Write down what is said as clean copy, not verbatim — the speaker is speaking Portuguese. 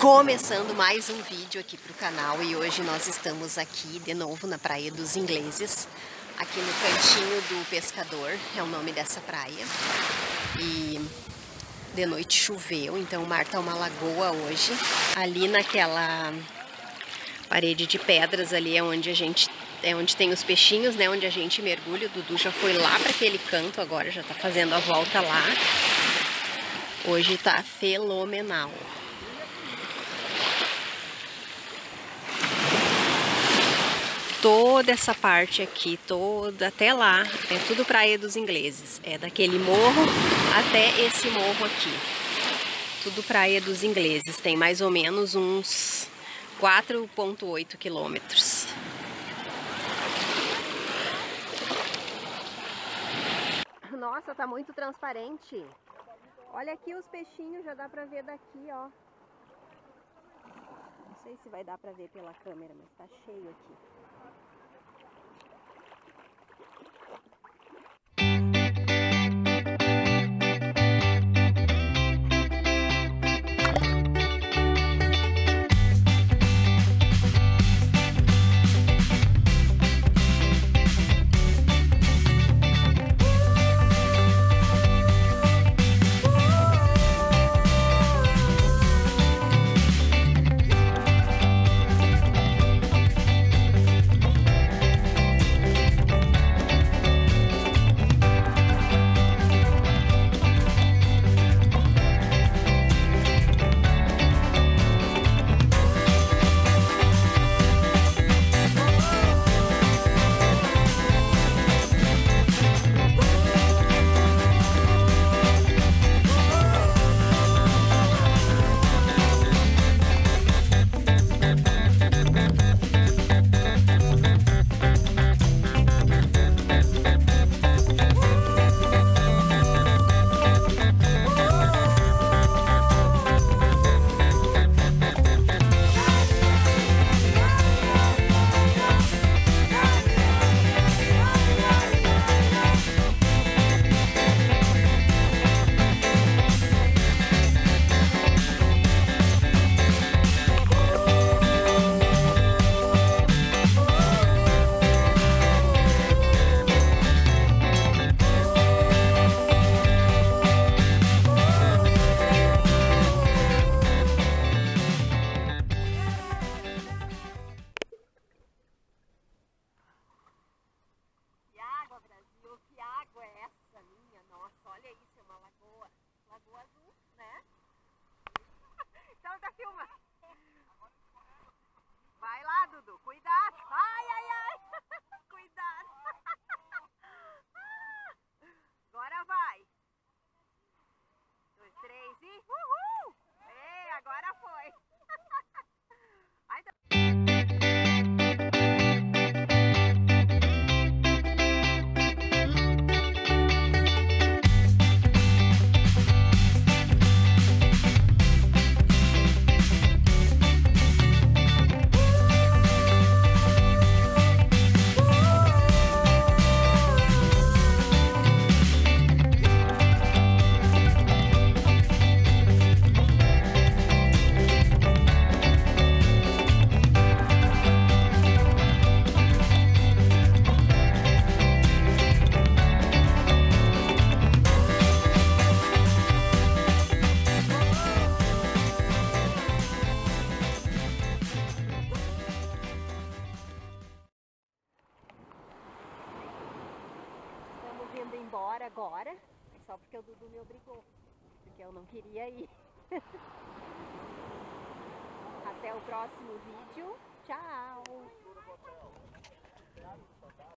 Começando mais um vídeo aqui para o canal, e hoje nós estamos aqui de novo na Praia dos Ingleses, aqui no Cantinho do Pescador, é o nome dessa praia. E de noite choveu, então o mar tá uma lagoa hoje. Ali naquela parede de pedras ali é onde tem os peixinhos, né, onde a gente mergulha. O Dudu já foi lá para aquele canto agora, já tá fazendo a volta lá. Hoje tá fenomenal. Toda essa parte aqui, toda até lá, é tudo Praia dos Ingleses. É daquele morro até esse morro aqui. Tudo Praia dos Ingleses. Tem mais ou menos uns 4,8 quilômetros. Nossa, tá muito transparente. Olha aqui os peixinhos, já dá pra ver daqui, ó. Não sei se vai dar pra ver pela câmera, mas tá cheio aqui. Agora, mas só porque o Dudu me obrigou, porque eu não queria ir. Até o próximo vídeo, tchau!